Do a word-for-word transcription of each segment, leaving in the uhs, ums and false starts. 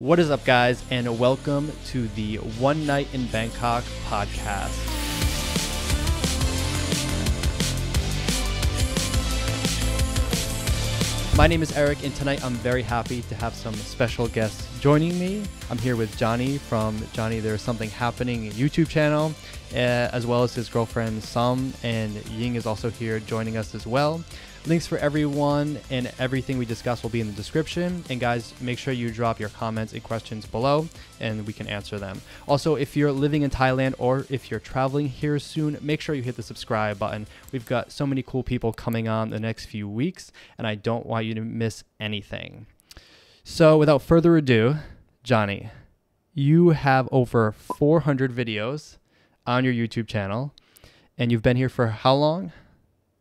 What is up, guys, and welcome to the One Night in Bangkok podcast. My name is Eric, and tonight I'm very happy to have some special guests joining me. I'm here with Johnny from Johnny There's Something Happening YouTube channel, uh, as well as his girlfriend Sum, and Ying is also here joining us as well. Links for everyone and everything we discuss will be in the description. And guys, make sure you drop your comments and questions below and we can answer them. Also, if you're living in Thailand or if you're traveling here soon, make sure you hit the subscribe button. We've got so many cool people coming on the next few weeks and I don't want you to miss anything. So without further ado, Johnny, you have over four hundred videos on your YouTube channel and you've been here for how long?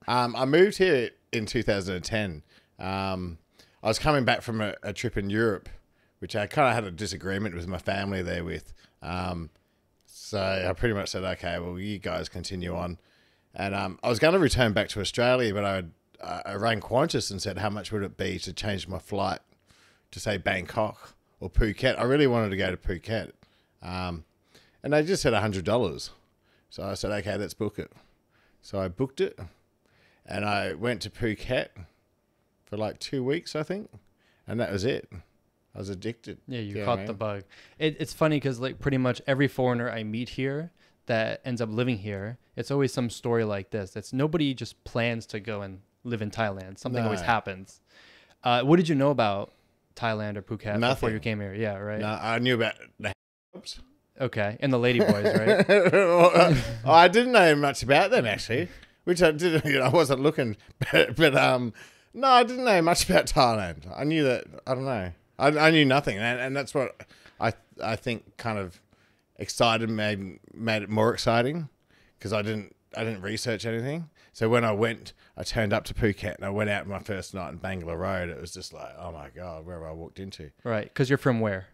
Um, I moved here in two thousand ten. Um, I was coming back from a, a trip in Europe, which I kind of had a disagreement with my family there with. Um, so I pretty much said, okay, well, you guys continue on. And um, I was going to return back to Australia, but I, I rang Qantas and said, how much would it be to change my flight to, say, Bangkok or Phuket? I really wanted to go to Phuket. Um, and they just said one hundred dollars. So I said, okay, let's book it. So I booked it. And I went to Phuket for like two weeks, I think. And that was it. I was addicted. Yeah, you caught the bug. It, it's funny because like pretty much every foreigner I meet here that ends up living here, it's always some story like this. It's nobody just plans to go and live in Thailand. Something no. always happens. Uh, what did you know about Thailand or Phuket Nothing. before you came here? Yeah, right. No, I knew about the Oops. Okay, and the lady boys, right? Well, I, I didn't know much about them, actually. Which I didn't, you know, I wasn't looking, but, but um, no, I didn't know much about Thailand. I knew that, I don't know, I, I knew nothing, and, and that's what I I think kind of excited made made it more exciting, because I didn't I didn't research anything. So when I went, I turned up to Phuket and I went out my first night in Bangla Road. It was just like, oh my god, where have I walked into? Right, because you're from where?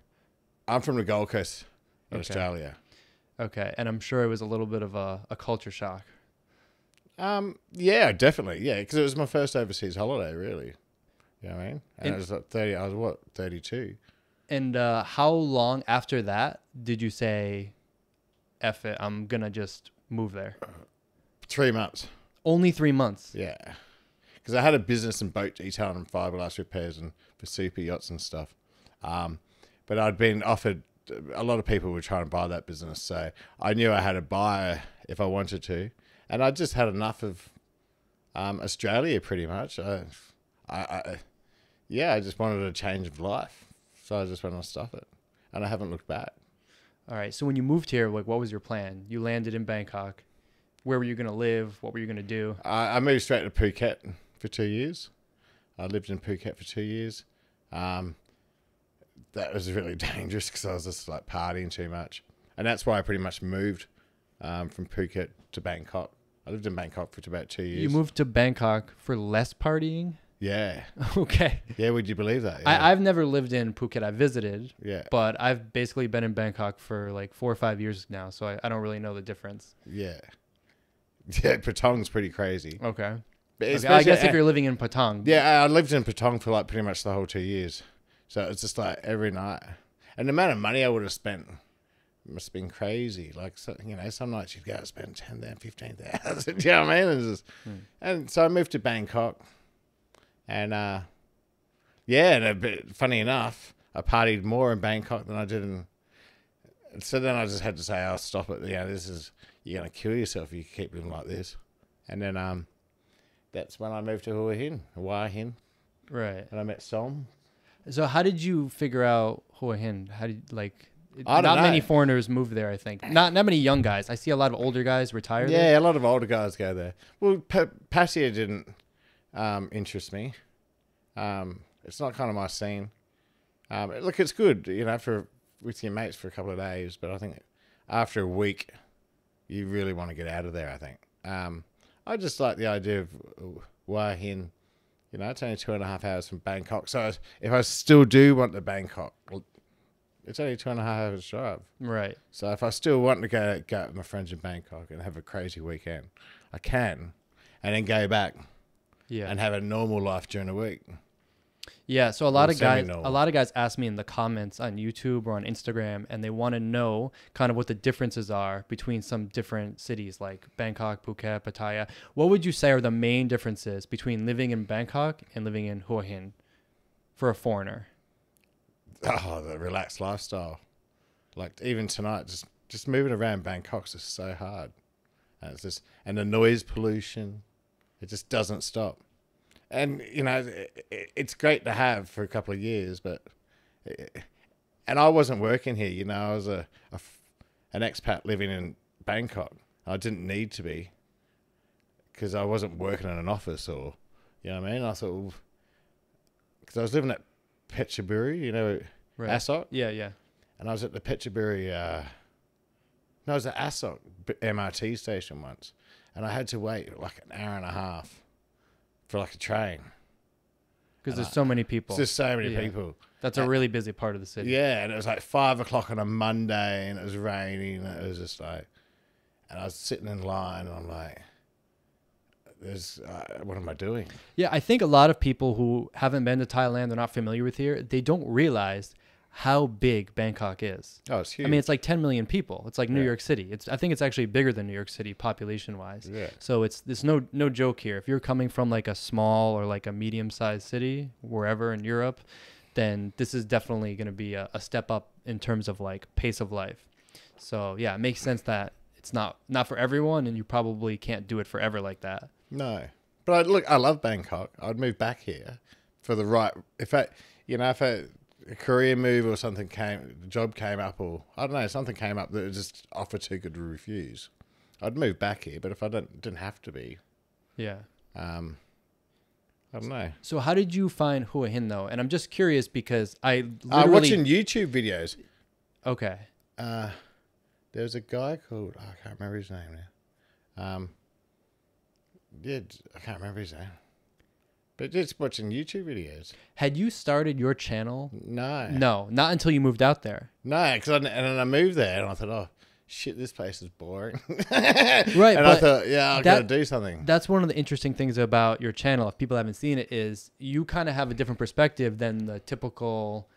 I'm from the Gold Coast of okay. Australia. Okay, and I'm sure it was a little bit of a, a culture shock. Um, yeah, definitely. Yeah, because it was my first overseas holiday, really. You know what I mean? And, and it was like thirty, I was what, thirty-two. And uh, how long after that did you say, F it, I'm going to just move there? Three months. Only three months? Yeah. Because I had a business in boat detailing and fiberglass repairs and for super yachts and stuff. Um, but I'd been offered, a lot of people were trying to buy that business. So I knew I had a buyer if I wanted to. And I just had enough of um, Australia, pretty much. I, I, I, yeah, I just wanted a change of life, so I just went and stuff it, and I haven't looked back. All right. So when you moved here, like, what was your plan? You landed in Bangkok. Where were you going to live? What were you going to do? I, I moved straight to Phuket for two years. I lived in Phuket for two years. Um, that was really dangerous because I was just like partying too much, and that's why I pretty much moved. Um, from Phuket to Bangkok. I lived in Bangkok for about two years. You moved to Bangkok for less partying? Yeah. Okay. Yeah, would you believe that? Yeah. I, I've never lived in Phuket. I visited. Yeah. But I've basically been in Bangkok for like four or five years now, so I, I don't really know the difference. Yeah. Yeah, Patong's pretty crazy. Okay. okay I guess if you're living in Patong. Yeah, I lived in Patong for like pretty much the whole two years. So it's just like every night. And the amount of money I would have spent... must have been crazy. Like, so, you know, some nights you'd go and spend ten thousand, fifteen thousand. Do you know what I mean? And, just, mm. and so I moved to Bangkok. And, uh, yeah, and a bit, funny enough, I partied more in Bangkok than I did in... So then I just had to say, oh, stop it. You know, this is... You're going to kill yourself if you keep living like this. And then um, that's when I moved to Hua Hin. Hua Hin. Right. And I met Som. So how did you figure out Hua Hin? How did, like... Not know. many foreigners move there, I think. Not not many young guys. I see a lot of older guys retire yeah, there. A lot of older guys go there. Well, Pattaya didn't um, interest me. Um, it's not kind of my scene. Um, look, it's good, you know, for with your mates for a couple of days, but I think after a week, you really want to get out of there, I think. Um, I just like the idea of Hua Hin. You know, it's only two and a half hours from Bangkok. So if I still do want to Bangkok... It's only two and a half hours drive. Right. So if I still want to go, go out with my friends in Bangkok and have a crazy weekend, I can. And then go back. Yeah. And have a normal life during the week. Yeah, so a lot of guys, a lot of guys ask me in the comments on YouTube or on Instagram, and they want to know kind of what the differences are between some different cities like Bangkok, Phuket, Pattaya. What would you say are the main differences between living in Bangkok and living in Hua Hin for a foreigner? Oh, the relaxed lifestyle. Like even tonight, just just moving around Bangkok's just so hard, and it's just and the noise pollution, it just doesn't stop. And, you know, it's great to have for a couple of years, but, and I wasn't working here, you know, I was a, a an expat living in Bangkok. I didn't need to be because I wasn't working in an office or, you know what I mean? I thought, because I was living at Petchaburi, you know, right. Asok. Yeah, yeah. And I was at the Petchaburi, uh, no, I was at Asok M R T station once, and I had to wait like an hour and a half. For like a train, because there's I, so many people. There's so many yeah. people. That's and, a really busy part of the city. Yeah, and it was like five o'clock on a Monday, and it was raining. And it was just like, and I was sitting in line, and I'm like, "There's, uh, what am I doing?" Yeah, I think a lot of people who haven't been to Thailand, they're not familiar with here. They don't realize how big Bangkok is. Oh, it's huge. I mean, it's like ten million people. It's like New yeah. York City. It's I think it's actually bigger than New York City population wise. Yeah. So it's there's no no joke here. If you're coming from like a small or like a medium sized city, wherever in Europe, then this is definitely going to be a, a step up in terms of like pace of life. So yeah, it makes sense that it's not not for everyone, and you probably can't do it forever like that. No, but I, look, I love Bangkok. I'd move back here for the right. If I, you know, if I. A career move or something came, a job came up, or I don't know, something came up that was just offer too good to refuse. I'd move back here, but if I don't, didn't have to be, yeah. Um, I don't know. So how did you find Hua Hin though? And I'm just curious because I literally... I'm watching YouTube videos. Okay. Uh, there's a guy called oh, I can't remember his name now. Um, yeah, I can't remember his name. But just watching YouTube videos. Had you started your channel? No. No, not until you moved out there. No, because I, and then I moved there and I thought, oh, shit, this place is boring. Right. And I thought, yeah, I've got to do something. That's one of the interesting things about your channel, if people haven't seen it, is you kind of have a different perspective than the typical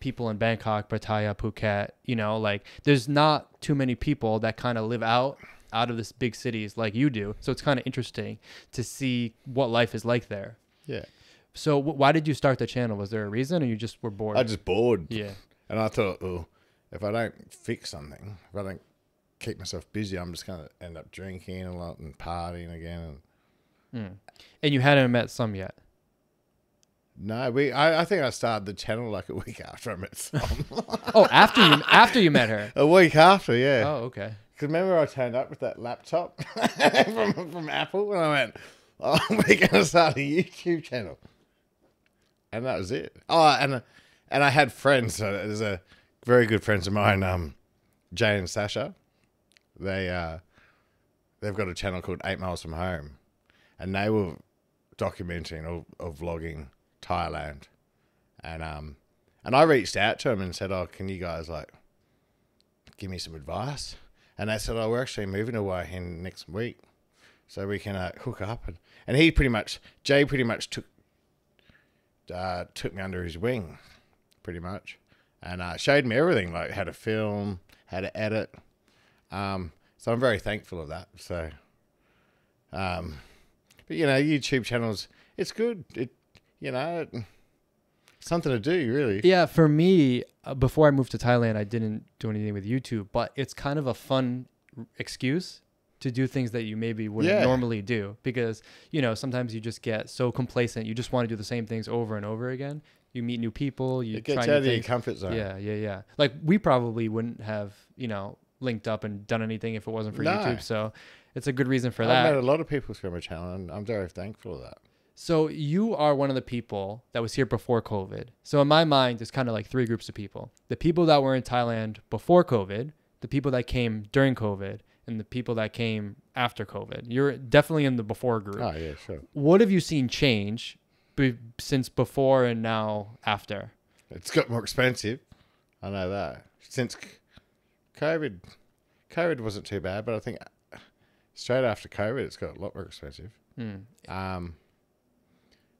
people in Bangkok, Pattaya, Phuket. You know, like there's not too many people that kind of live out. out of this big cities like you do. So it's kind of interesting to see what life is like there. Yeah. So w why did you start the channel? Was there a reason, or you just were bored? I just bored. Yeah. And I thought, oh, if I don't fix something, if I don't keep myself busy, I'm just going to end up drinking a lot and partying again. And, mm. and you hadn't met Sum yet? No, we. I, I think I started the channel like a week after I met Sum. Oh, after you after you met her? A week after, yeah. Oh, okay. Because remember I turned up with that laptop from, from Apple, and I went... oh, we're gonna start a YouTube channel, and that was it. Oh, and and I had friends. Uh, there's a very good friends of mine, um, Jay and Sasha. They uh, they've got a channel called Eight Miles from Home, and they were documenting or, or vlogging Thailand, and um, and I reached out to them and said, "Oh, can you guys like give me some advice?" And they said, "Oh, we're actually moving to Hua Hin next week." So we can uh, hook up, and, and he pretty much Jay pretty much took uh, took me under his wing, pretty much, and uh, showed me everything, like how to film, how to edit. Um, so I'm very thankful of that. So, um, but you know, YouTube channels, it's good. It you know, it, something to do, really. Yeah, for me, uh, before I moved to Thailand, I didn't do anything with YouTube, but it's kind of a fun excuse to do things that you maybe wouldn't yeah. normally do, because, you know, sometimes you just get so complacent. You just want to do the same things over and over again. You meet new people. You it gets try out of your comfort zone. Yeah, yeah, yeah. Like we probably wouldn't have, you know, linked up and done anything if it wasn't for no. YouTube. So it's a good reason for I've that. I've met a lot of people through my channel, and I'm very thankful for that. So you are one of the people that was here before COVID. So in my mind, there's kind of like three groups of people. The people that were in Thailand before COVID, the people that came during COVID, and the people that came after COVID. You're definitely in the before group. Oh, yeah, sure. What have you seen change be since before and now after? It's got more expensive. I know that. Since COVID, COVID wasn't too bad, but I think straight after COVID, it's got a lot more expensive. Mm. Um,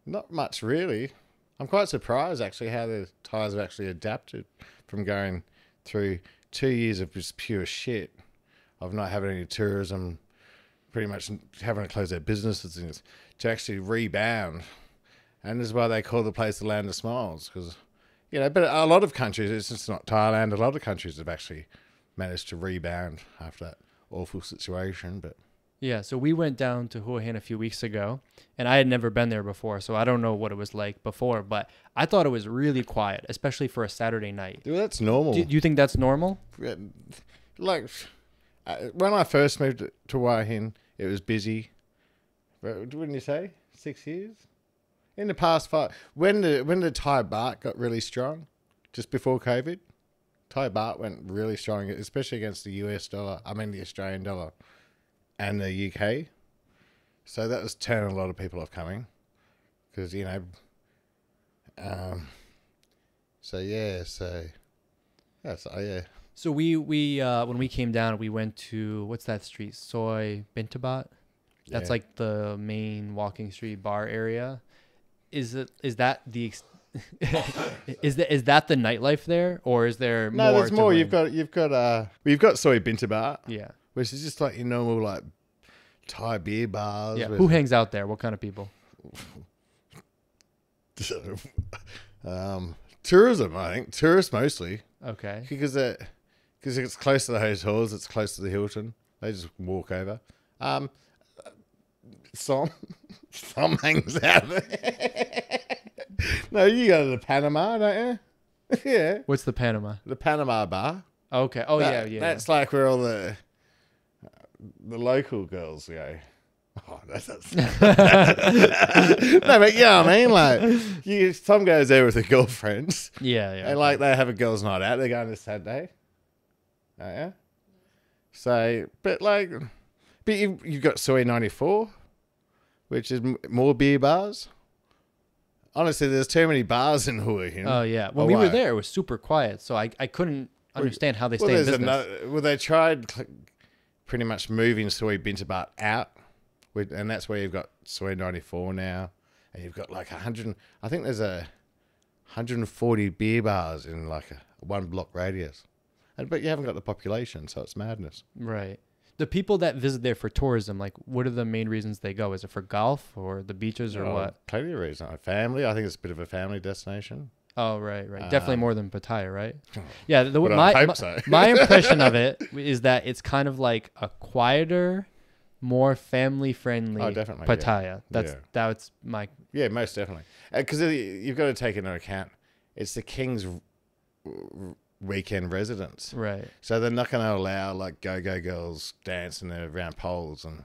not much, really. I'm quite surprised actually how the Thais have actually adapted from going through two years of just pure shit of not having any tourism, pretty much having to close their businesses and things, to actually rebound. And this is why they call the place the land of smiles, because, you know, but a lot of countries, it's just not Thailand, a lot of countries have actually managed to rebound after that awful situation. But yeah, so we went down to Hua Hin a few weeks ago, and I had never been there before, so I don't know what it was like before, but I thought it was really quiet, especially for a Saturday night. Dude, that's normal. Do you think that's normal? Like, when I first moved to Hua Hin, it was busy. Wouldn't you say? Six years? In the past five. When the, when the Thai baht got really strong, just before COVID, Thai baht went really strong, especially against the U S dollar, I mean the Australian dollar. And the U K. So that was turning a lot of people off coming. Because, you know. Um, so, yeah. So, that's, oh, yeah. So, we, we uh, when we came down, we went to, what's that street? Soi Bintabaht. That's yeah. like the main walking street bar area. Is it, is that the... is that is that the nightlife there? Or is there no, more? No, there's more. You've got, you've got, uh, you've got Soi Bintabaht. Yeah. Which is just like your normal like Thai beer bars. Yeah. Who hangs out there? What kind of people? um, tourism, I think. Tourists mostly. Okay. Because because it's close to the hotels, it's close to the Hilton. They just walk over. Um, some some hangs out there. No, you go to the Panama, don't you? Yeah. What's the Panama? The Panama bar. Okay. Oh that, yeah, yeah. That's like where all the the local girls go. Oh, that's, that's no, but yeah, I mean, like, you, some guys there with their girlfriends. Yeah, yeah. And like, they have a girls' night out. They're going this Saturday. Oh, yeah. So, but like, but you, you've got Soi ninety-four, which is more beer bars. Honestly, there's too many bars in Hua Hin. Oh yeah, when oh, we were there, it was super quiet, so I I couldn't understand how they well, stayed in business. Another, well, they tried. Pretty much moving Soi Bintabaht out, with, and that's where you've got Soi ninety-four now, and you've got like a hundred. I think there's a hundred and forty beer bars in like a one block radius, and, but you haven't got the population, so it's madness. Right. The people that visit there for tourism, like, what are the main reasons they go? Is it for golf or the beaches or oh, what? Plenty of reasons. Family. I think it's a bit of a family destination. Oh, right, right. Definitely um, more than Pattaya, right? Yeah, the, my, my, so. my impression of it is that it's kind of like a quieter, more family-friendly oh, Pattaya. Yeah. That's, yeah. that's my... Yeah, most definitely. Because uh, you've got to take into account, it's the king's weekend residence. Right. So they're not going to allow, like, go-go girls dancing around poles. And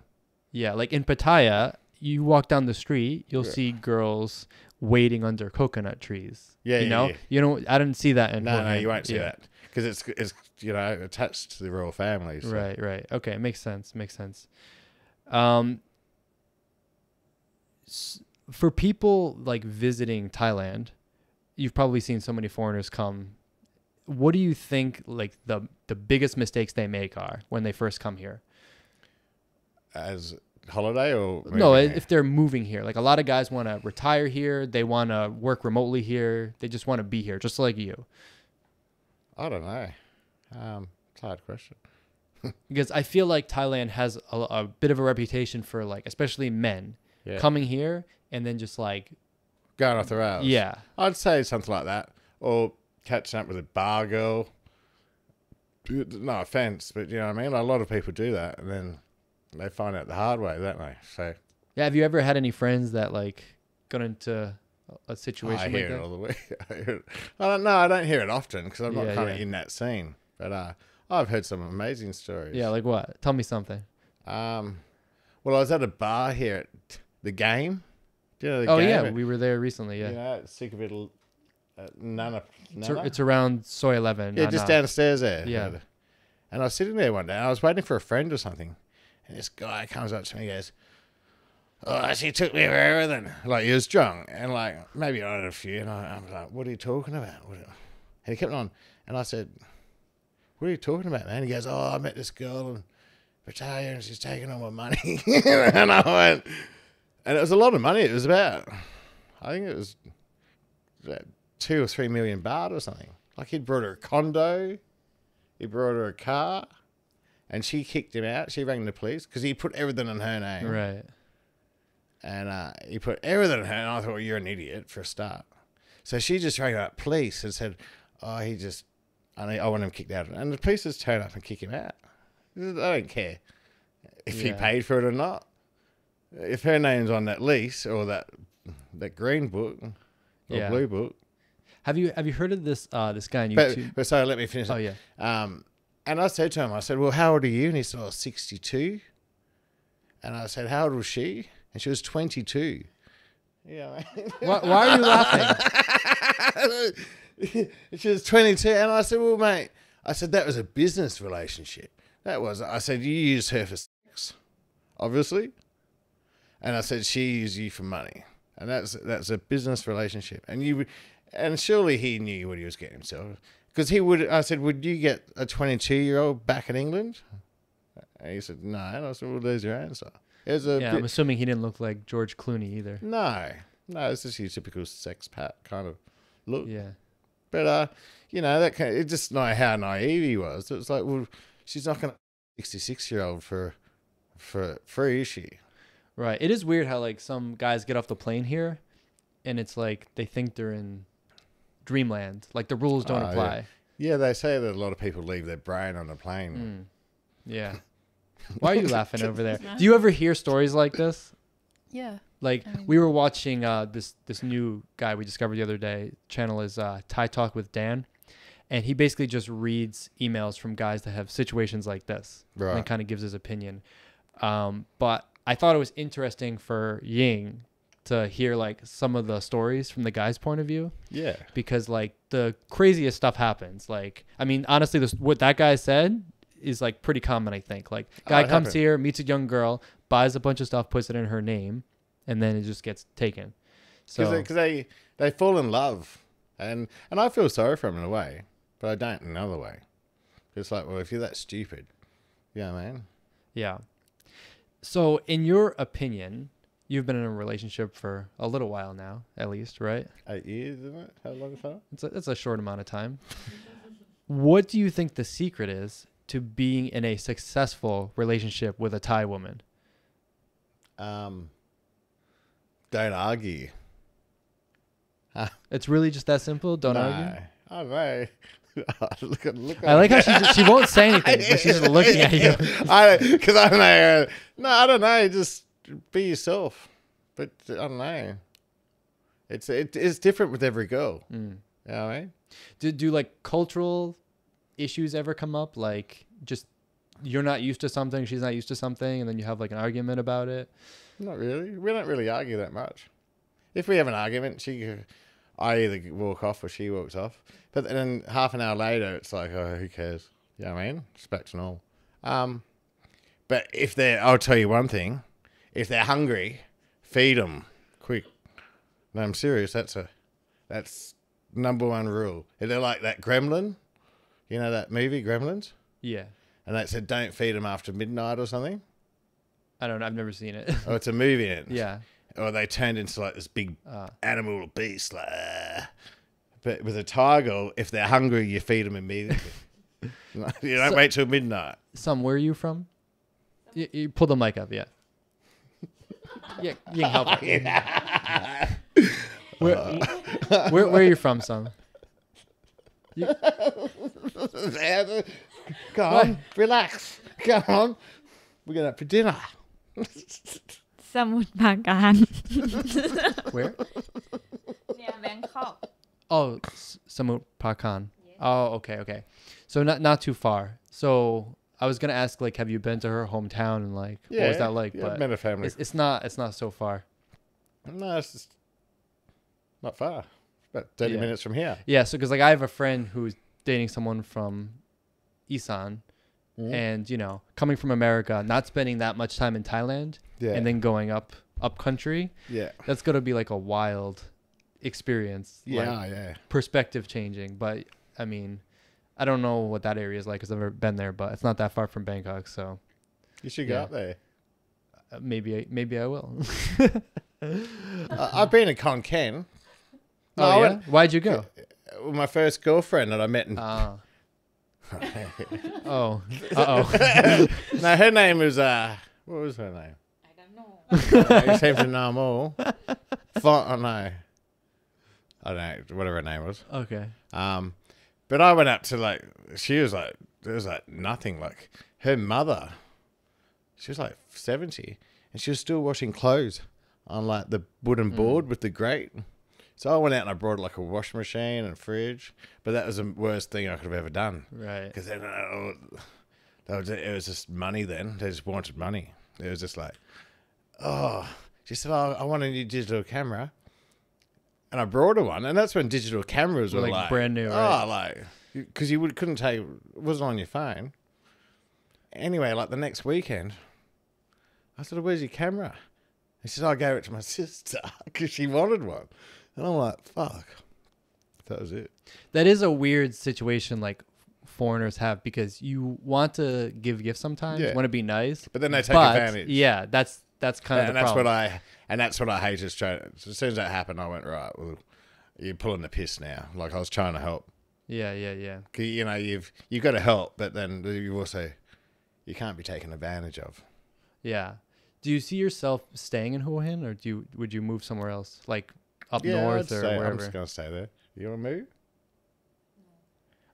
yeah, like in Pattaya, you walk down the street, you'll yeah. see girls... waiting under coconut trees. Yeah, you yeah, know, yeah. you know, I didn't see that in. No, Hua Hin. No, you won't see yeah. that because it's it's you know attached to the royal family. So. Right, right. Okay, makes sense. Makes sense. Um, for people like visiting Thailand, you've probably seen so many foreigners come. What do you think like the the biggest mistakes they make are when they first come here? As holiday or no here? If they're moving here, like a lot of guys want to retire here, they want to work remotely here, they just want to be here just like you. I don't know, um it's a hard question. Because I feel like Thailand has a, a bit of a reputation for like especially men yeah. coming here and then just like going off the rails. Yeah, I'd say something like that, or catching up with a bar girl. No offense, but you know what I mean, a lot of people do that and then they find out the hard way, don't they? So, yeah. Have you ever had any friends that like got into a situation? I like hear that? it all the way. I, it. I don't know. I don't hear it often because I'm yeah, not kind yeah. of in that scene. But uh, I've heard some amazing stories. Yeah, like what? Tell me something. Um, well, I was at a bar here at the game. Do you know the oh game? yeah, we were there recently. Yeah, you know, sick of it. Uh, Nana, Nana. It's, it's around Soi eleven. Yeah, Nana. Just downstairs there. Yeah. You know, and I was sitting there one day. And I was waiting for a friend or something. And this guy comes up to me and goes, oh, she took me for everything. Like, he was drunk. And, like, maybe I had a few. And I, I'm like, what are you talking about? What are you? And he kept on. And I said, what are you talking about, man? He goes, oh, I met this girl in Pattaya and she's taking all my money. And I went, and it was a lot of money. It was about, I think it was two or three million baht or something. Like, he'd brought her a condo, he brought her a car, and she kicked him out. She rang the police because he put everything in her name. Right. And uh, he put everything in her, and I thought, well, you're an idiot for a start. So she just rang up police and said, oh, he just, I, I want him kicked out. And the police just turn up and kick him out. I don't care if yeah. he paid for it or not. If her name's on that lease or that that green book or yeah. blue book. Have you have you heard of this uh, this guy on YouTube? But, but sorry, let me finish. Oh it. yeah. Um, and I said to him, I said, well, how old are you? And he said, oh, sixty-two. And I said, how old was she? And she was twenty-two. Yeah. why, why are you laughing? She was twenty-two, and I said, well, mate, I said that was a business relationship. That was. I said you used her for sex, obviously. And I said, she used you for money. And that's that's a business relationship. And you, and surely he knew what he was getting himself. Because he would, I said, would you get a twenty-two-year-old back in England? And he said, no. And I said, well, there's your answer. It was a yeah, bit, I'm assuming he didn't look like George Clooney either. No. No, it's just your typical sex pat kind of look. Yeah. But, uh, you know, that kind of, it's just not how naive he was. It was like, well, she's not going to sixty-six-year-old for, for free, is she? Right. It is weird how, like, some guys get off the plane here and it's like they think they're in dreamland. Like, the rules don't oh, apply. Yeah. yeah, they say that a lot of people leave their brain on the plane. Mm. Yeah. Why are you laughing over there? Do you ever hear stories like this? Yeah. Like, I mean, we were watching uh, this, this new guy we discovered the other day. Channel is uh, Thai Talk with Dan. And he basically just reads emails from guys that have situations like this. Right. And kind of gives his opinion. Um, but... I thought it was interesting for Ying to hear like some of the stories from the guy's point of view. Yeah. Because like the craziest stuff happens. Like, I mean, honestly, this, what that guy said is like pretty common, I think. Like, guy oh, comes happened. here, meets a young girl, buys a bunch of stuff, puts it in her name, and then it just gets taken. So because they, they they fall in love, and and I feel sorry for him in a way, but I don't in another way. It's like, well, if you're that stupid, yeah, man. Yeah. So, in your opinion, you've been in a relationship for a little while now, at least, right? Eight years, isn't it? How long is that? It's a, it's a short amount of time. What do you think the secret is to being in a successful relationship with a Thai woman? Um, don't argue. Huh? It's really just that simple? Don't no, argue? I know. look at, look at I like how she, just, she won't say anything, but she's just looking at you. I because I don't know. No, I don't know. Just be yourself. But I don't know. It's it, it's different with every girl. Mm. You know what I mean? Do do like cultural issues ever come up? Like, just you're not used to something, she's not used to something, and then you have like an argument about it. Not really. We don't really argue that much. If we have an argument, she. I either walk off or she walks off. But then half an hour later, it's like, oh, who cares? You know what I mean? It's back to normal. Um, but if they're, I'll tell you one thing. If they're hungry, feed them quick. No, I'm serious. That's a, that's number one rule. If they're like that Gremlin, you know that movie, Gremlins? Yeah. And that said, don't feed them after midnight or something. I don't know. I've never seen it. Oh, it's a movie. It? Yeah. Or they turned into like this big uh, animal beast. Like, uh, but with a tiger, if they're hungry, you feed them immediately. You don't so, wait till midnight. Some, where are you from? You, you pull the mic up, yeah. Yeah, you can help it. Yeah. Where, uh. where, where are you from, Sum? You... Go on, what? Relax. Go on. We're going out for dinner. Samut Prakan. Where? Yeah, Bangkok. Oh, Samut Prakan. Yeah. Oh, okay, okay. So not not too far. So I was gonna ask, like, have you been to her hometown and like yeah, what was that like? Yeah, but I've met a family. It's, it's not it's not so far. No, it's just not far. About thirty yeah. minutes from here. Yeah. So because like I have a friend who's dating someone from Isan. Mm-hmm. And, you know, coming from America, not spending that much time in Thailand yeah. and then going up up country. Yeah. That's going to be like a wild experience. Yeah, like, yeah. Perspective changing. But, I mean, I don't know what that area is like because I've never been there, but it's not that far from Bangkok. So you should go yeah. up there. Uh, maybe, I, maybe I will. uh, I've been to Khon Kaen. No, oh, yeah? Why'd you go? With my first girlfriend that I met in... Uh. oh. Uh-oh. No, her name was... Uh, what was her name? I don't know. Except for Namal. Thought, no. I don't know. Whatever her name was. Okay. Um, But I went up to like... She was like... There was like nothing. Like her mother... She was like seventy and she was still washing clothes on like the wooden board mm. with the grate. So I went out and I brought like a washing machine and a fridge, but that was the worst thing I could have ever done. Right. Because then oh, it was just money then. They just wanted money. It was just like, oh, she said, oh, I want a new digital camera. And I brought her one. And that's when digital cameras were like, like brand new. Right? Oh, like, because you would, couldn't take, it wasn't on your phone. Anyway, like the next weekend, I said, where's your camera? He said, I gave it to my sister because she wanted one. And I'm like, fuck. That was it. That is a weird situation like foreigners have because you want to give gifts sometimes, yeah. want to be nice. But then they take but, advantage. Yeah, that's that's kind and, of the and that's problem. What I, and that's what I hate is Australia. As soon as that happened, I went, right, well, you're pulling the piss now. Like I was trying to help. Yeah, yeah, yeah. You know, you've, you've got to help, but then you also, you can't be taken advantage of. Yeah. Do you see yourself staying in Hua Hin, or do you, would you move somewhere else, like up yeah, north I'd or stay, wherever? I'm just gonna stay there. You wanna move?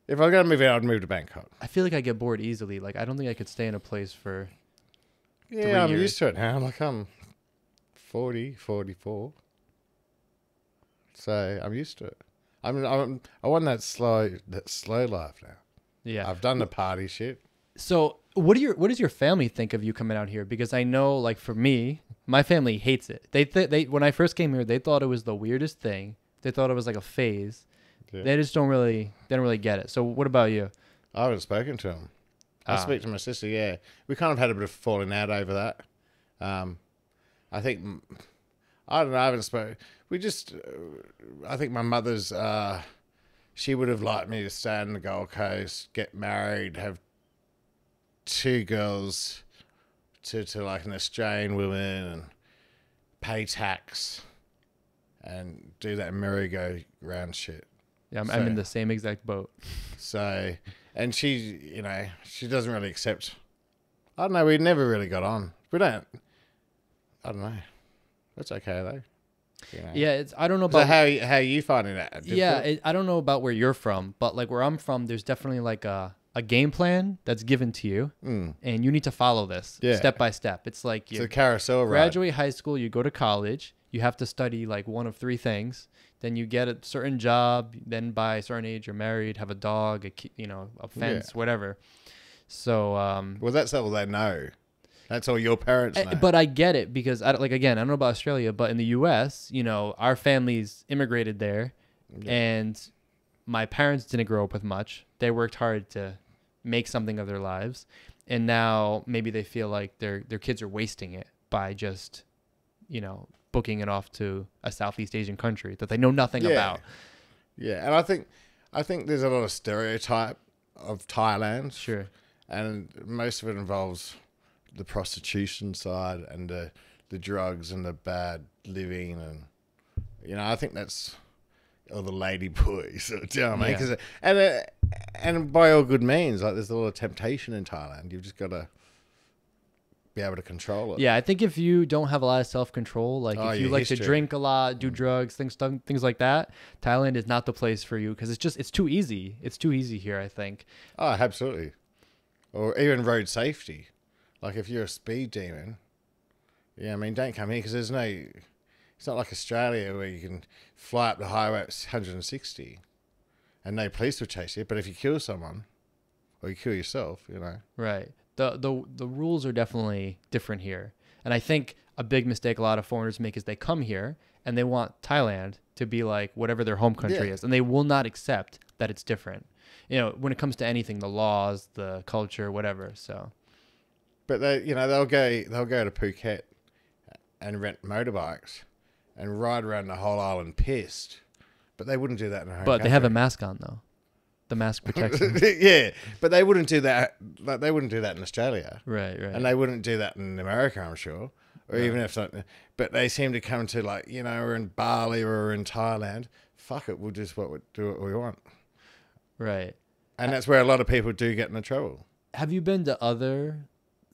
If I'm gonna move out, I'd move to Bangkok. I feel like I get bored easily. Like I don't think I could stay in a place for. Yeah, three I'm years. used to it now. Like I'm forty, forty-four, so I'm used to it. I mean, I'm I want that slow that slow life now. Yeah, I've done the party shit. So what do your what does your family think of you coming out here? Because I know, like for me, my family hates it. They th they when I first came here, they thought it was the weirdest thing. They thought it was like a phase. Yeah. They just don't really they don't really get it. So what about you? I haven't spoken to them. Ah. I speak to my sister. Yeah, we kind of had a bit of falling out over that. Um, I think I don't know. I haven't spoken. We just uh, I think my mother's. Uh, she would have liked me to stay on the Gold Coast, get married, have. Two girls to, to like an Australian woman and pay tax and do that merry-go-round shit. Yeah, I'm, so, I'm in the same exact boat. So, and she, you know, she doesn't really accept. I don't know, we never really got on. We don't, I don't know. That's okay though. You know. Yeah, it's, I don't know about so how you, how you finding that. Yeah, it, I don't know about where you're from, but like where I'm from, there's definitely like a, a game plan that's given to you mm. and you need to follow this yeah. step by step. It's like you it's carousel graduate ride. high school, you go to college, you have to study like one of three things. Then you get a certain job. Then by a certain age, you're married, have a dog, a, you know, a fence, yeah. whatever. So, um, well, that's all they know. That's all your parents know. I, but I get it because I don't, like, again, I don't know about Australia, but in the U S, you know, our families immigrated there yeah. and my parents didn't grow up with much. They worked hard to make something of their lives. And now maybe they feel like their their kids are wasting it by just, you know, booking it off to a Southeast Asian country that they know nothing yeah. about. Yeah. And I think I think there's a lot of stereotype of Thailand. Sure. And most of it involves the prostitution side and the, the drugs and the bad living. And, you know, I think that's... Or the lady boys, you know what I mean? Yeah. 'Cause, and uh, and by all good means, like there's a lot of temptation in Thailand. You've just got to be able to control it. Yeah, I think if you don't have a lot of self control, like oh, if you like history. to drink a lot, do drugs, things things like that, Thailand is not the place for you because it's just it's too easy. It's too easy here, I think. Oh, absolutely. Or even road safety. Like if you're a speed demon, yeah, I mean, don't come here because there's no. It's not like Australia where you can fly up the highway at one hundred and sixty and no police will chase you. But if you kill someone or you kill yourself, you know. Right. The, the, the rules are definitely different here. And I think a big mistake a lot of foreigners make is they come here and they want Thailand to be like whatever their home country yeah. is. And they will not accept that it's different. You know, when it comes to anything, the laws, the culture, whatever. So, but they, you know, they'll go, they'll go to Phuket and rent motorbikes. And ride around the whole island pissed. But they wouldn't do that in their home country. But they have a mask on, though. The mask protects them. Yeah, but they wouldn't do that. Like, they wouldn't do that in Australia. Right, right. And they wouldn't do that in America, I'm sure. Or right. even if... But they seem to come to, like, you know, we're in Bali or in Thailand. fuck it, we'll just what we, do what we want. Right. And I, that's where a lot of people do get into trouble. Have you been to other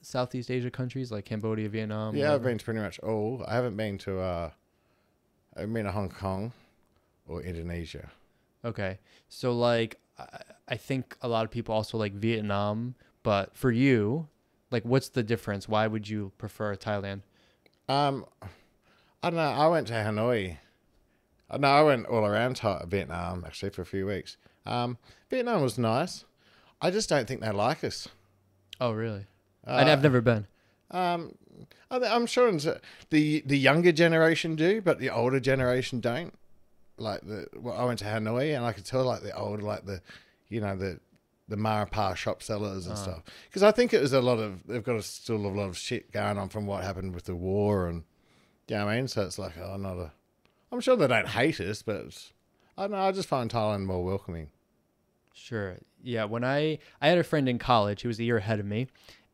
Southeast Asia countries like Cambodia, Vietnam? Yeah, I've been to pretty much all. I haven't been to, uh, I haven't been to Hong Kong or Indonesia. Okay. So like, I, I think a lot of people also like Vietnam, but for you, like what's the difference? Why would you prefer Thailand? Um, I don't know. I went to Hanoi. No, I went all around Vietnam actually for a few weeks. Um, Vietnam was nice. I just don't think they like us. Oh, really? Uh, and I've never been. Um, I'm sure the the younger generation do, but the older generation don't. Like the well, I went to Hanoi and I could tell like the old, like the, you know, the the Marapa shop sellers and uh. stuff. Because I think it was a lot of they've got a, still a lot of shit going on from what happened with the war and, you know what I mean. So it's like oh, not a. I'm sure they don't hate us, but I don't know. I just find Thailand more welcoming. Sure. Yeah. When I, I had a friend in college who was a year ahead of me,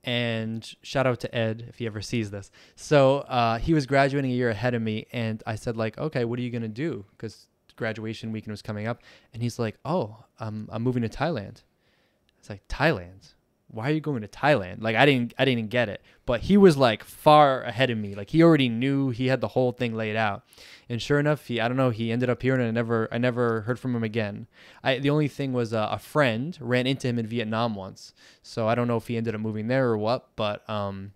and shout out to Ed if he ever sees this. So uh, he was graduating a year ahead of me, and I said like, okay, what are you going to do? Because graduation weekend was coming up, and he's like, oh, I'm, I'm moving to Thailand. It's like, Thailand? Why are you going to Thailand? Like I didn't, I didn't get it, but he was like far ahead of me. Like he already knew, he had the whole thing laid out, and sure enough, he, I don't know, he ended up here and I never, I never heard from him again. I, the only thing was uh, a friend ran into him in Vietnam once. So I don't know if he ended up moving there or what, but um,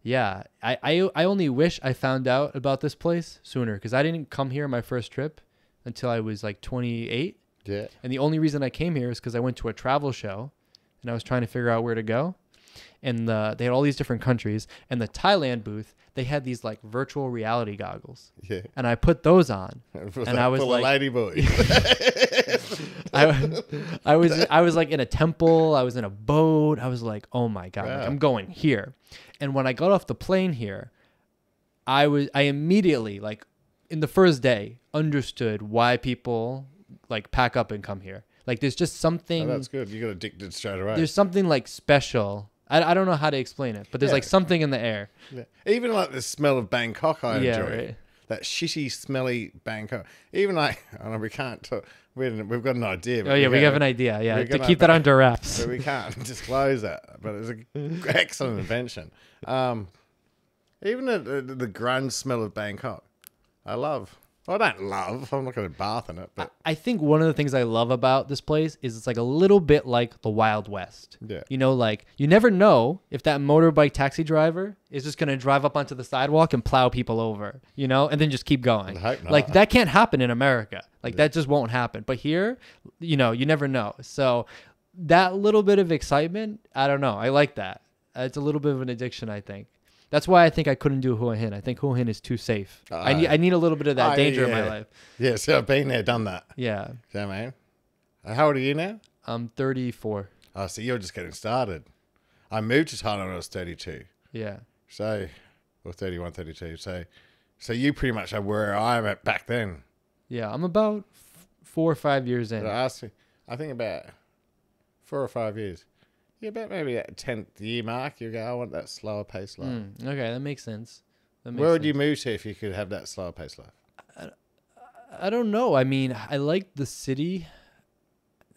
yeah, I, I, I only wish I found out about this place sooner. Cause I didn't come here my first trip until I was like twenty-eight. Yeah. And the only reason I came here is cause I went to a travel show. And I was trying to figure out where to go. And the, they had all these different countries. And the Thailand booth, they had these like virtual reality goggles. Yeah. And I put those on. And like, I was like, lady boy. I, I was I was like in a temple. I was in a boat. I was like, oh my God, wow. Like, I'm going here. And when I got off the plane here, I was I immediately, like in the first day, understood why people like pack up and come here. Like there's just something. Oh, that's good. You got addicted straight away. There's something like special. I, I don't know how to explain it, but there's yeah. like something in the air. Yeah. Even like the smell of Bangkok, I yeah, enjoy. Right. That shitty, smelly Bangkok. Even like, I don't know, we can't talk. We didn't, we've got an idea. But oh yeah, we, we have an idea. Yeah, to keep that under wraps. But we can't disclose that. But it was an excellent invention. Um, even the, the, the grunge smell of Bangkok, I love. I don't love. I'm not going to bath in it. But I think one of the things I love about this place is it's like a little bit like the Wild West. Yeah. You know, like you never know if that motorbike taxi driver is just going to drive up onto the sidewalk and plow people over, you know, and then just keep going. I hope not. Like that can't happen in America. Like yeah. that just won't happen. But here, you know, you never know. So that little bit of excitement, I don't know. I like that. It's a little bit of an addiction, I think. That's why I think I couldn't do Hua Hin. I think Hua Hin is too safe. Uh, I, need, I need a little bit of that uh, danger yeah. in my life. Yeah, so I've been there, done that. Yeah. Yeah, man. How old are you now? I'm thirty-four. Oh, so you're just getting started. I moved to Thailand when I was thirty-two. Yeah. So, or thirty-one, thirty-two. So, so you pretty much are where I am at back then. Yeah, I'm about f four or five years in. I, asked you, I think about four or five years. Yeah, about maybe at tenth year mark, you go, I want that slower pace life. Mm, okay, that makes sense. That makes Where would sense. you move to if you could have that slower pace life? I, I don't know. I mean, I like the city.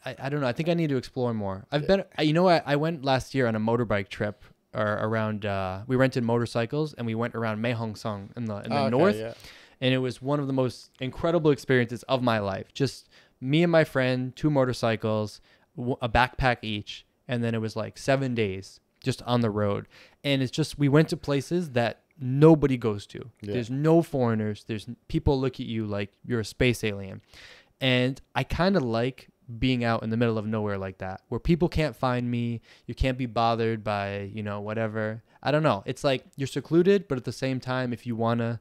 I, I don't know. I think I need to explore more. I've yeah. been, you know, I, I went last year on a motorbike trip or around, uh, we rented motorcycles and we went around Mae Hong Song in the, in the oh, okay, north. Yeah. And it was one of the most incredible experiences of my life. Just me and my friend, two motorcycles, a backpack each. And then it was like seven days just on the road. And it's just, we went to places that nobody goes to. Yeah. There's no foreigners. There's people look at you like you're a space alien. And I kind of like being out in the middle of nowhere like that, where people can't find me. You can't be bothered by, you know, whatever. I don't know. It's like you're secluded, but at the same time, if you want to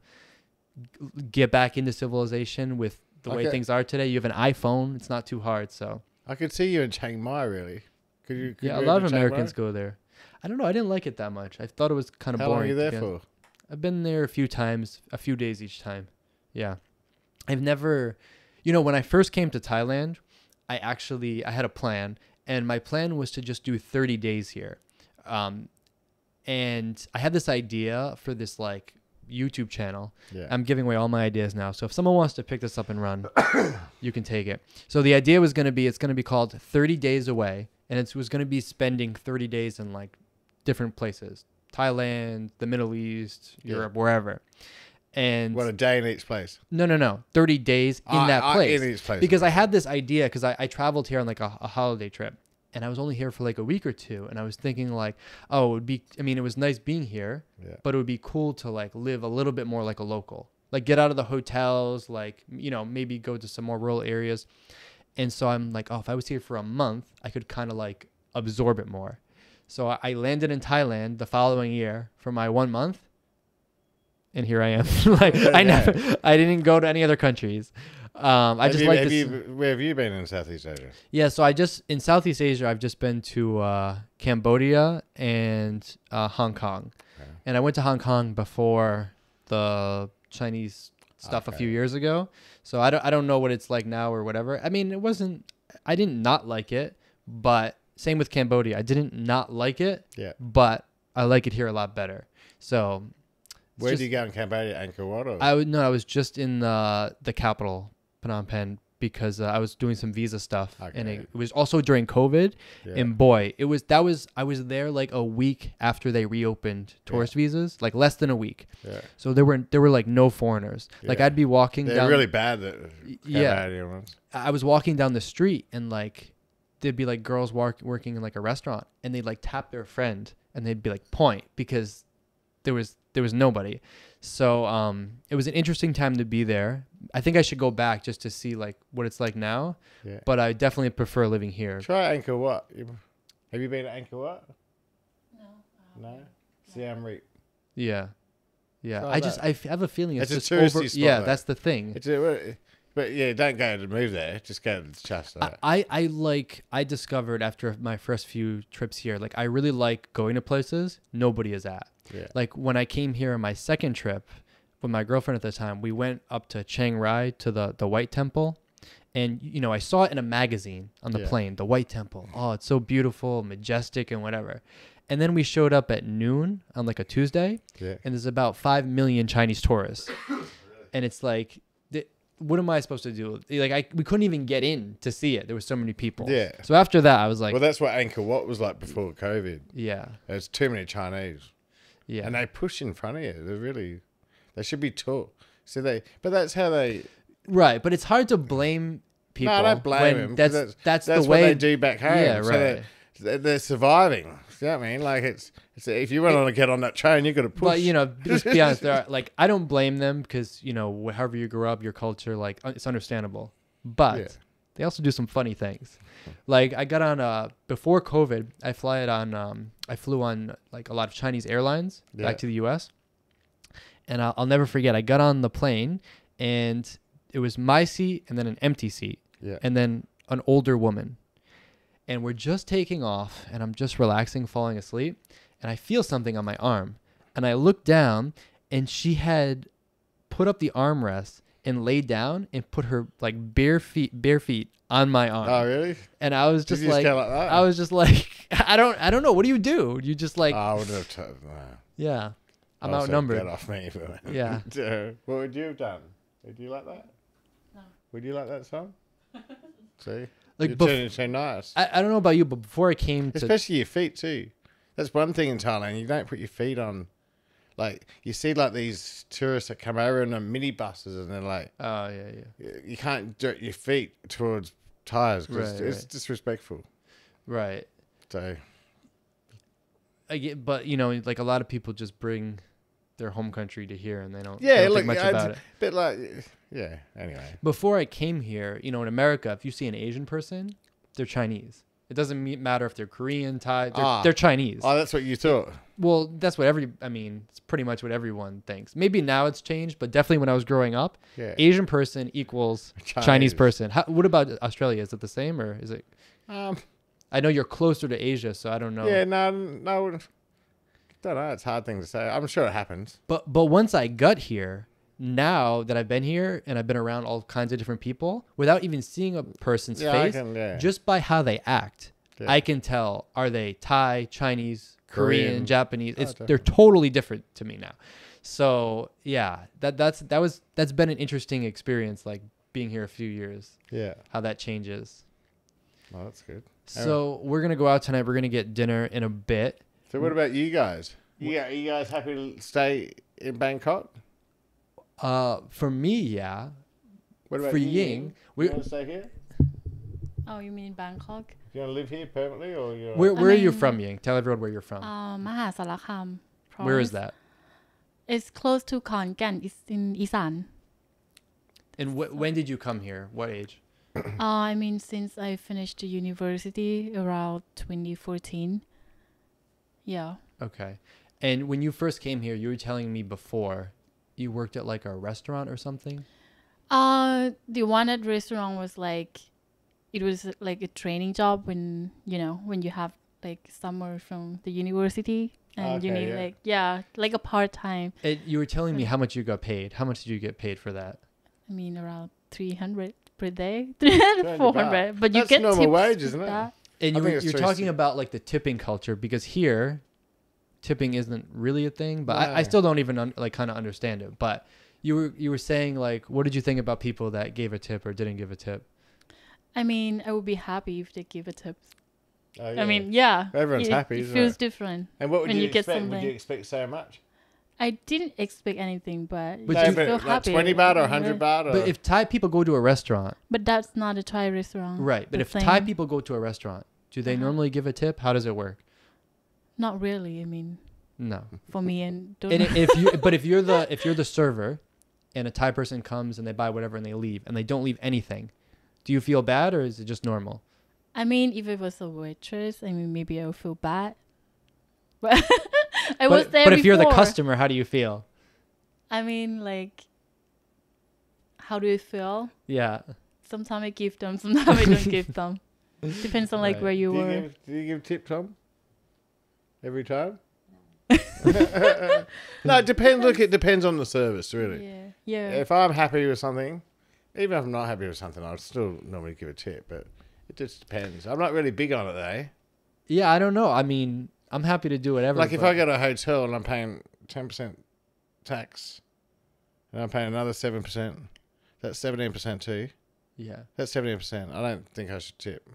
get back into civilization with the okay. way things are today, you have an iPhone. It's not too hard. So I could see you in Chiang Mai, really. Could you, could yeah, you a lot of Americans go there. I don't know. I didn't like it that much. I thought it was kind of boring. How long are you there for? I've been there a few times, a few days each time. Yeah. I've never, you know, when I first came to Thailand, I actually, I had a plan. And my plan was to just do thirty days here. Um, and I had this idea for this like YouTube channel. Yeah. I'm giving away all my ideas now. So if someone wants to pick this up and run, you can take it. So the idea was going to be, it's going to be called thirty days away. And it was going to be spending thirty days in like different places, Thailand, the Middle East, Europe, yeah. wherever. And what, a day in each place? No, no, no. thirty days in I, that place. I, in each place. Because I had this idea, because I, I traveled here on like a, a holiday trip. And I was only here for like a week or two. And I was thinking like, oh, it would be, I mean, it was nice being here, yeah. but it would be cool to like live a little bit more like a local, like get out of the hotels, like, you know, maybe go to some more rural areas. And so I'm like, oh, if I was here for a month, I could kind of like absorb it more. So I landed in Thailand the following year for my one month. And here I am. Like yeah, I never, yeah. I didn't go to any other countries. Um, I have just you, like have you, where have you been in Southeast Asia? Yeah, so I just in Southeast Asia, I've just been to uh, Cambodia and uh, Hong Kong, okay. and I went to Hong Kong before the Chinese stuff okay. a few years ago. So I don't, I don't know what it's like now or whatever. I mean, it wasn't, I didn't not like it, but same with Cambodia, I didn't not like it. Yeah, but I like it here a lot better. So where just, did you go in Cambodia? Angkor Wat? Or? I would no, I was just in the the capital, Phnom Penh, because uh, I was doing some visa stuff, okay. and it, it was also during COVID. Yeah. And boy, it was that was I was there like a week after they reopened tourist yeah. visas, like less than a week. Yeah. So there were there were like no foreigners. Yeah. Like I'd be walking. They're down, really bad. That yeah. Ones. I was walking down the street and like there'd be like girls walk, working in like a restaurant, and they'd like tap their friend and they'd be like point because there was. There was nobody. So um, it was an interesting time to be there. I think I should go back just to see like what it's like now. Yeah. But I definitely prefer living here. Try Angkor Wat. Have you been to Angkor Wat? No. No? Siem Reap. Yeah. Yeah. Try I that. just, I have a feeling it's, it's just a touristy over, spot. Yeah, though. That's the thing. It's a, but yeah, don't go to move there. Just go to the Chester. I, I, I like, I discovered after my first few trips here, like I really like going to places nobody is at. Yeah. Like when I came here on my second trip with my girlfriend at the time, we went up to Chiang Rai to the, the White Temple. And, you know, I saw it in a magazine on the yeah. plane, the White Temple. Oh, it's so beautiful, majestic and whatever. And then we showed up at noon on like a Tuesday yeah. and there's about five million Chinese tourists. Really? And it's like, th what am I supposed to do? Like I, we couldn't even get in to see it. There were so many people. Yeah. So after that, I was like, well, that's what Angkor Wat was like before COVID. Yeah. There's too many Chinese. Yeah, and they push in front of you. They're really, they should be taught. So they, but that's how they. Right, but it's hard to blame people. No, I don't blame them. That's that's, that's that's the way what they do back home. Yeah, right. So they're, they're, they're surviving. You know what I mean? Like it's, it's if you want it, to get on that train, you got to push. But you know, just be honest. There are, like I don't blame them because you know, however you grew up, your culture, like it's understandable. But yeah. they also do some funny things. Like I got on uh before COVID, I fly it on um I flew on like a lot of Chinese airlines yeah. back to the U S and I'll, I'll never forget. I got on the plane and it was my seat and then an empty seat yeah. and then an older woman, and we're just taking off and I'm just relaxing, falling asleep, and I feel something on my arm and I look down and she had put up the armrest and laid down and put her like bare feet, bare feet on my arm. Oh, really? And I was just like, just like I was just like, I don't, I don't know. What do you do? You just like, oh, I would have told, no. yeah, I'm outnumbered. Get off me. Yeah. What would you have done? Would you like that? No. Would you like that song? See, like, you're turning so nice. I, I don't know about you, but before I came to, especially your feet too. That's one thing in Thailand. You don't put your feet on. Like, you see, like, these tourists that come over in the minibuses and they're like... Oh, yeah, yeah. You can't dirt your feet towards tyres because right, it's right. disrespectful. Right. So... I get, but, you know, like, a lot of people just bring their home country to here and they don't, yeah, they don't like, think much about it. But, like, yeah, anyway. Before I came here, you know, in America, if you see an Asian person, they're Chinese. It doesn't matter if they're Korean, Thai, they're, ah. they're Chinese. Oh, that's what you thought. Well, that's what every, I mean, it's pretty much what everyone thinks. Maybe now it's changed, but definitely when I was growing up, yeah. Asian person equals Chinese, Chinese person. How, what about Australia? Is it the same or is it? Um, I know you're closer to Asia, so I don't know. Yeah, no, no, I don't know. It's a hard thing to say. I'm sure it happens. But, but once I got here, now that I've been here and I've been around all kinds of different people without even seeing a person's yeah, face, can, yeah. just by how they act, yeah. I can tell, are they Thai, Chinese, Korean, Korean Japanese? It's, oh, they're totally different to me now. So yeah, that that's that was that's been an interesting experience, like being here a few years. Yeah, how that changes. Oh, that's good. So right. We're gonna go out tonight. We're gonna get dinner in a bit. So what about you guys? Yeah, are you guys happy to stay in Bangkok? Uh, for me, yeah. What about for Ying? Ying we, you want to stay here? Oh, you mean Bangkok? You want to live here permanently, or you? Where Where I mean, are you from, Ying? Tell everyone where you're from. Um, Mahasalakham. Where is that? It's close to Khon Kaen. It's in Isan. And wh when did you come here? What age? uh, I mean, since I finished the university around twenty fourteen. Yeah. Okay. And when you first came here, you were telling me before you worked at like a restaurant or something? Uh, the one at restaurant was like, it was like a training job when, you know, when you have like summer from the university. And okay, you need yeah. like, yeah, like a part-time. You were telling me how much you got paid. How much did you get paid for that? I mean, around three hundred per day, three hundred, four hundred. But you get tips. That's normal wage, isn't it? And you, you're talking about like the tipping culture, because here, tipping isn't really a thing, but yeah. I, I still don't even un like kind of understand it. But you were, you were saying like, what did you think about people that gave a tip or didn't give a tip? I mean, I would be happy if they give a tip. Oh, yeah. I mean, yeah. Everyone's it, happy, isn't it? Feels different. And what would when you, you expect? Get something. Would you expect so much? I didn't expect anything, but, but I'm still like happy. twenty baht or one hundred baht? Or... But if Thai people go to a restaurant... But that's not a Thai restaurant. Right, but if same. Thai people go to a restaurant, do they uh-huh. normally give a tip? How does it work? Not really, I mean... No. For me and... Don't and if you, but if you're the if you're the server and a Thai person comes and they buy whatever and they leave and they don't leave anything, do you feel bad or is it just normal? I mean, if it was a waitress, I mean, maybe I would feel bad. But I but, was there But if before. You're the customer, how do you feel? I mean, like, how do you feel? Yeah. Sometimes I give them, sometimes I don't give them. Depends on, like, right. where you do were. You give, do you give tip, Tom? Every time? No, it depends. Look, it depends on the service, really. Yeah. yeah. If I'm happy with something, even if I'm not happy with something, I'll still normally give a tip, but... It just depends. I'm not really big on it, though. Yeah, I don't know. I mean, I'm happy to do whatever. Like if I go to a hotel and I'm paying ten percent tax and I'm paying another seven percent, that's seventeen percent too. Yeah. That's seventeen percent. I don't think I should tip.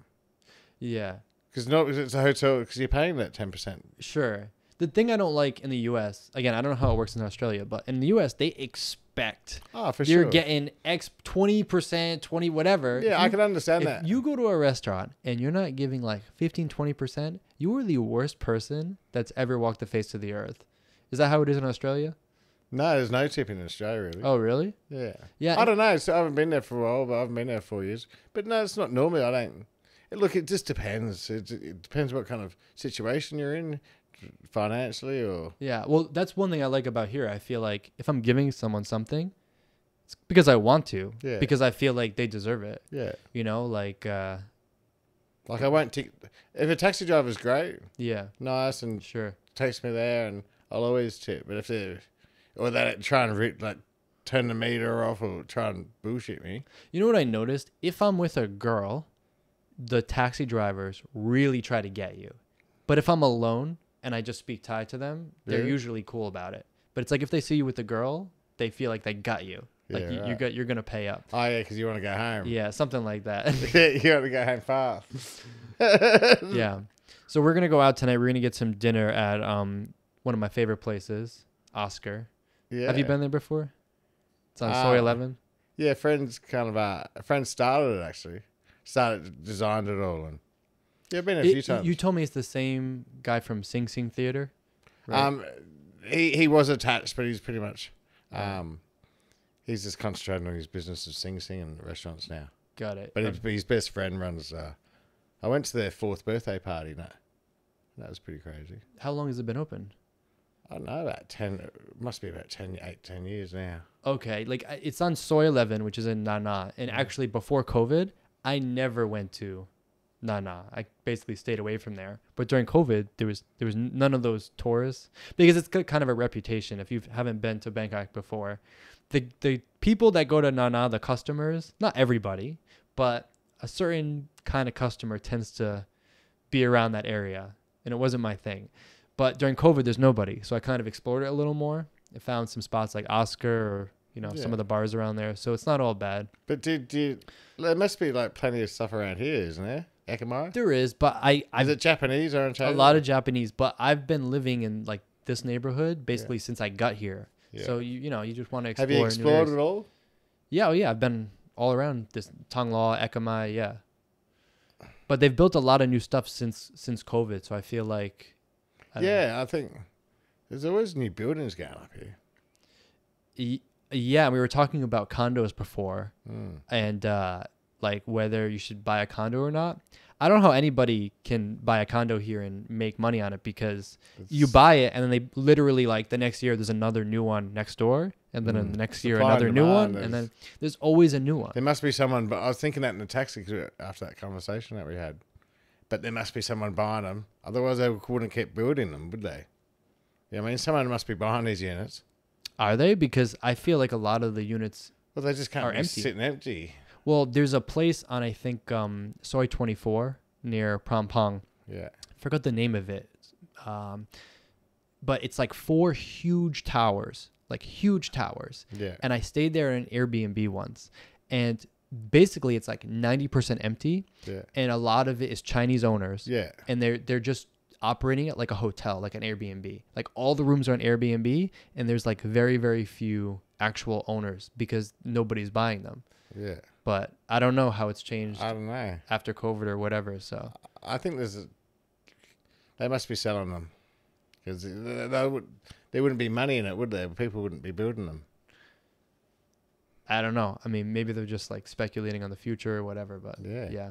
Yeah. Because it's a hotel because you're paying that ten percent. Sure. The thing I don't like in the U S, again, I don't know how it works in Australia, but in the U S, they expect oh, for you're sure. getting X twenty percent, twenty whatever. Yeah, you, I can understand if that. You go to a restaurant and you're not giving like fifteen, twenty percent, you are the worst person that's ever walked the face of the earth. Is that how it is in Australia? No, there's no tipping in Australia, really. Oh, really? Yeah. Yeah. I don't know. So I haven't been there for a while, but I've been there four years. But no, it's not normally. I don't. Look, it just depends. It, it depends what kind of situation you're in. Financially or yeah, well, that's one thing I like about here. I feel like if I'm giving someone something, it's because I want to, yeah, because I feel like they deserve it. Yeah, you know, like uh like I won't take if a taxi driver's great, yeah, nice and sure takes me there, and I'll always tip. But if they or they try and re like turn the meter off or try and bullshit me, you know what I noticed? If I'm with a girl, the taxi drivers really try to get you, but if I'm alone and I just speak Thai to them, they're really? usually cool about it. But it's like if they see you with a girl, they feel like they got you. Like yeah, you, right. you got, you're going to pay up. Oh, yeah, because you want to go home. Yeah, something like that. You want to go home fast. Yeah. So we're going to go out tonight. We're going to get some dinner at um one of my favorite places, Oscar. Yeah. Have you been there before? It's on um, Soi eleven. Yeah, friends kind of, uh, friends started it actually. Started, designed it all and. Yeah, I've been a it, few times. You told me it's the same guy from Sing Sing Theater, right? Um, he he was attached, but he's pretty much, um, he's just concentrating on his business of Sing Sing and restaurants now. Got it. But um, his, his best friend runs. Uh, I went to their fourth birthday party. No, that was pretty crazy. How long has it been open? I don't know, about ten. It must be about ten, eight, ten years now. Okay, like it's on Soi eleven, which is in Nana, and actually before COVID, I never went to. Nah, nah. I basically stayed away from there. But during COVID, there was there was none of those tours because it's got kind of a reputation. If you haven't been to Bangkok before, the the people that go to Nana, the customers, not everybody, but a certain kind of customer tends to be around that area, and it wasn't my thing. But during COVID, there's nobody, so I kind of explored it a little more, I found some spots like Oscar or, you know, yeah. some of the bars around there. So it's not all bad. But did you, there must be like plenty of stuff around here, isn't there? Ekamai? There is, but I... I've, is it Japanese or Chinese? A lot of Japanese, but I've been living in like this neighborhood basically yeah. since I got here. Yeah. So, you you know, you just want to explore. Have you explored at all? Yeah, oh yeah. I've been all around this Tongla, Ekamai, yeah. But they've built a lot of new stuff since since COVID, so I feel like... I yeah, know. I think there's always new buildings going up here. E yeah, we were talking about condos before, mm. and... uh like whether you should buy a condo or not. I don't know how anybody can buy a condo here and make money on it, because it's, you buy it and then they literally like the next year there's another new one next door, and then mm, the next year another new one, and then there's always a new one. There must be someone, but I was thinking that in the taxi after that conversation that we had, but there must be someone buying them. Otherwise they wouldn't keep building them, would they? Yeah, I mean, someone must be buying these units. Are they? Because I feel like a lot of the units well, they just can't are be empty. sitting empty. Well, there's a place on, I think, um, Soi ninety-four near Prompong. Yeah. I forgot the name of it. Um, but it's like four huge towers, like huge towers. Yeah. And I stayed there in an Airbnb once. And basically, it's like ninety percent empty. Yeah. And a lot of it is Chinese owners. Yeah. And they're, they're just operating it like a hotel, like an Airbnb. Like all the rooms are on Airbnb. And there's like very, very few actual owners because nobody's buying them. Yeah. But I don't know how it's changed. I don't know. After COVID or whatever, so I think there's a, they must be selling them, because there would there wouldn't be money in it, would there? People wouldn't be building them. I don't know. I mean, maybe they're just like speculating on the future or whatever. But yeah, yeah.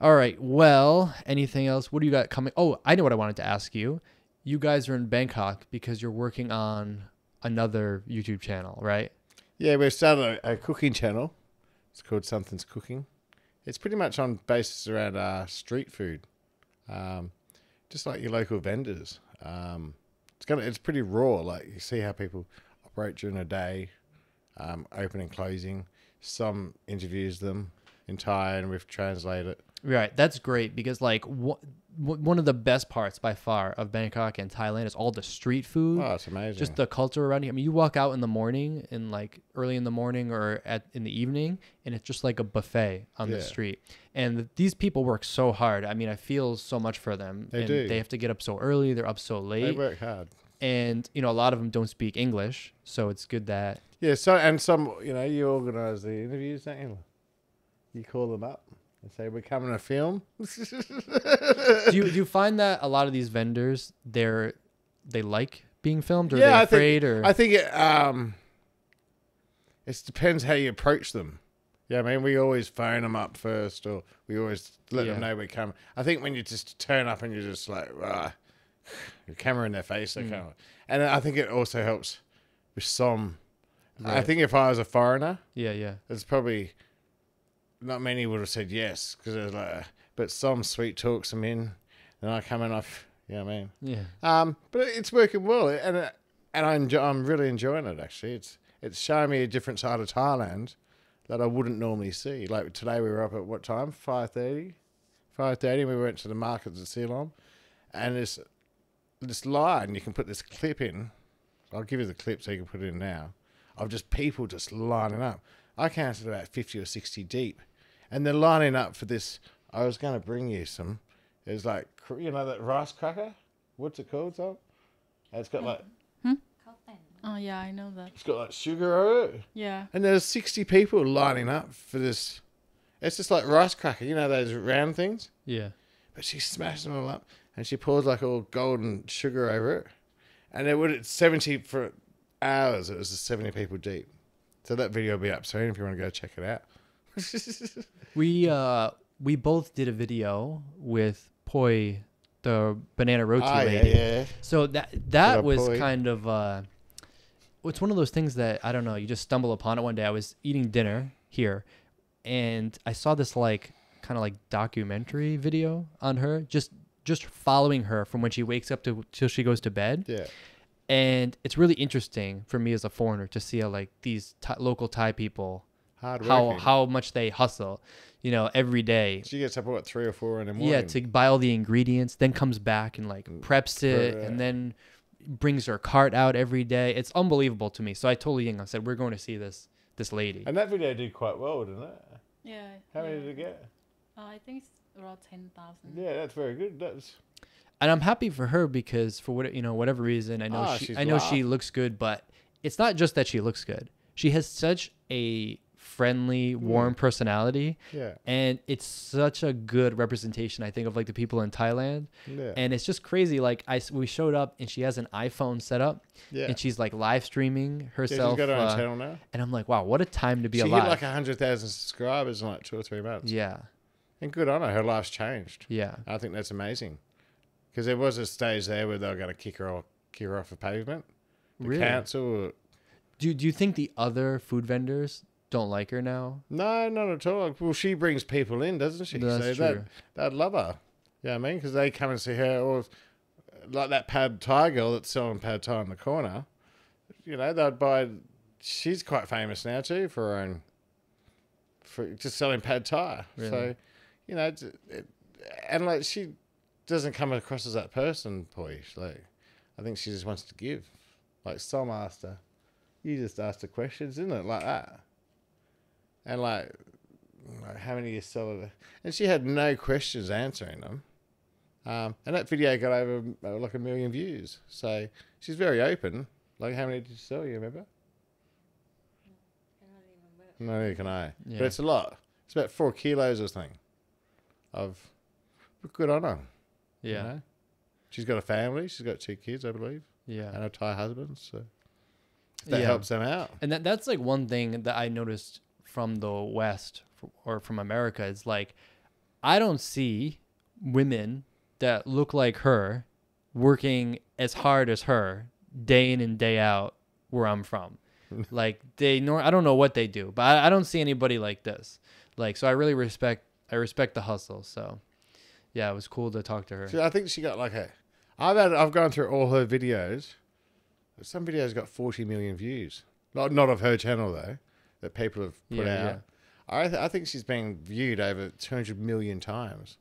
All right. Well, anything else? What do you got coming? Oh, I know what I wanted to ask you. You guys are in Bangkok because you're working on another YouTube channel, right? Yeah, we've started a, a cooking channel. It's called Something's Cooking. It's pretty much on basis around uh, street food, um, just like your local vendors. Um, it's gonna, it's pretty raw. Like you see how people operate during a day, um, open and closing. Some interviews them in Thai, and we've translated it. Right, that's great, because like wh one of the best parts by far of Bangkok and Thailand is all the street food. Oh, it's amazing. Just the culture around here. I mean, you walk out in the morning and like early in the morning or at in the evening, and it's just like a buffet on yeah. the street. And these people work so hard. I mean, I feel so much for them. They and do. They have to get up so early. They're up so late. They work hard. And, you know, a lot of them don't speak English, so it's good that... Yeah, so and some, you know, you organize the interviews, don't you? You call them up. And say, we're coming to film. do, you, do you find that a lot of these vendors, they're, they like being filmed, or yeah, they're afraid? Think, or I think it, um, it depends how you approach them. Yeah, I mean, we always phone them up first, or we always let yeah. them know we're coming. I think when you just turn up and you're just like, ah, your camera in their face. Mm. Kind of, and I think it also helps with some. Right. I think if I was a foreigner. Yeah, yeah. It's probably... Not many would have said yes, because it was like, but some sweet talks them in, and I come in off, you know what I mean? Yeah. Um, but it's working well, and it, and I enjoy, I'm really enjoying it, actually. It's it's showing me a different side of Thailand that I wouldn't normally see. Like today we were up at what time? five thirty? five thirty, we went to the markets at Ceylon, and this, this line, you can put this clip in. I'll give you the clip so you can put it in now, of just people just lining up. I counted about fifty or sixty deep. And they're lining up for this. I was going to bring you some. It's like, you know, that rice cracker? What's it called, Tom? It's got like... Hmm? Oh, yeah, I know that. It's got like sugar over it. Yeah. And there's sixty people lining up for this. It's just like rice cracker. You know those round things? Yeah. But she smashed them all up. And she poured like all golden sugar over it. And it would, seventy for hours. It was seventy people deep. So that video will be up soon if you want to go check it out. we uh we both did a video with Poi, the banana roti oh, lady. Yeah, yeah. So that that was Poi. kind of uh it's one of those things that I don't know, you just stumble upon it one day. I was eating dinner here and I saw this like kind of like documentary video on her, just just following her from when she wakes up to till she goes to bed. Yeah. And it's really interesting for me as a foreigner to see how like these th local Thai people How how much they hustle, you know, every day. She gets up at what, three or four in the morning. Yeah, to buy all the ingredients, then comes back and like preps it, right. and then brings her cart out every day. It's unbelievable to me. So I told Ying, I said, we're going to see this this lady. And that video did quite well, didn't it? Yeah. How yeah. many did it get? Uh, I think it's around ten thousand. Yeah, that's very good. That's... And I'm happy for her because for what, you know, whatever reason, I know, ah, she, I know she looks good, but it's not just that she looks good. She has such a friendly, warm mm. personality. Yeah. And it's such a good representation, I think, of like the people in Thailand. Yeah. And it's just crazy. Like I, we showed up and she has an iPhone set up yeah. and she's like live streaming herself. Yeah, she's got her own uh, channel now. And I'm like, wow, what a time to be she alive. She hit like one hundred thousand subscribers in like two or three months. Yeah. And good on her. Her life's changed. Yeah. I think that's amazing. Because there was a stage there where they were going to kick her off, kick her off the pavement. The really? Council. Do Do you think the other food vendors don't like her now? No, not at all. Well, she brings people in, doesn't she? That's so true. They'd love her. Yeah, you know I mean, because they come and see her, or like that pad Thai girl that's selling pad Thai in the corner. You know, they'd buy. She's quite famous now too for her own, for just selling pad Thai. Really? So, you know, it, and like she doesn't come across as that person, Poish. Like, I think she just wants to give. Like, some asked her, you just asked the questions, isn't it? Like that. And like, like how many you sell it? And she had no questions answering them. Um, and that video got over uh, like a million views. So she's very open. Like, how many did you sell? You remember? I don't remember. Neither can I. Yeah. But it's a lot. It's about four kilos or something. Of good on her. Yeah. You know? She's got a family. She's got two kids, I believe. Yeah. And a Thai husband. So that yeah. helps them out. And that that's like one thing that I noticed from the West or from America is like, I don't see women that look like her working as hard as her day in and day out where I'm from. Like they nor I don't know what they do, but I, I don't see anybody like this. Like, so I really respect, I respect the hustle. So yeah, it was cool to talk to her. So I think she got like a, I've had, I've gone through all her videos. Some videos got forty million views. Not, not of her channel though, that people have put yeah, out. Yeah. I, th I think she's been viewed over two hundred million times.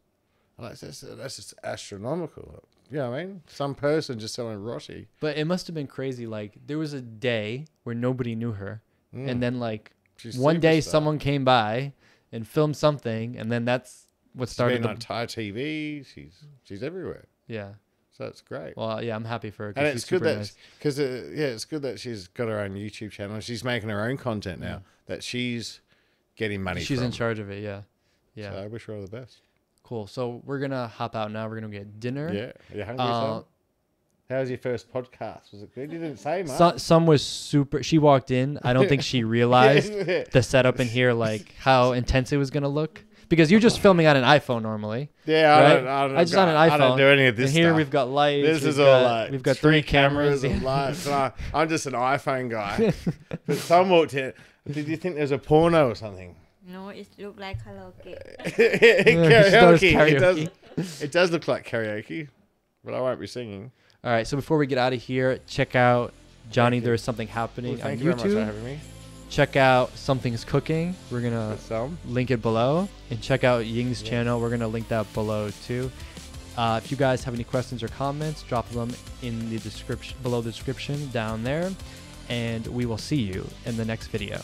Like, that's, that's just astronomical. You know what I mean? Some person just selling roti. But it must have been crazy. Like, there was a day where nobody knew her. Mm. And then like, she's one day someone came by and filmed something. And then that's what she's started. She's been on Thai T V. She's, she's everywhere. Yeah. So it's great. Well, yeah, I'm happy for her. And it's good that because nice. uh, yeah, it's good that she's got her own YouTube channel. She's making her own content now mm. that she's getting money. She's from. in charge of it. Yeah, yeah. So I wish her all the best. Cool. So we're gonna hop out now. We're gonna get dinner. Yeah. Are you hungry? Uh, How was your first podcast? Was it good? You didn't say much. Some, some was super. She walked in. I don't think she realized yeah, the setup in here, like how intense it was gonna look. Because you're just filming on an iPhone normally. Yeah, I right? don't. I, don't I just got, on an iPhone. I don't do any of this. And here stuff. We've got lights. This is got, all like we've got three, three cameras, cameras and lights. And I, I'm just an iPhone guy. But some walked in. Did you think there was a porno or something? No, it looked like karaoke. Karaoke. Karaoke. It does. It does look like karaoke, but I won't be singing. All right. So before we get out of here, check out Johnny. There is something happening well, thank on you YouTube. Very much for having me. Check out Something's Cooking. We're going to link it below. And check out Ying's yeah. channel. We're going to link that below too. Uh, if you guys have any questions or comments, drop them in the description, below the description down there. And we will see you in the next video.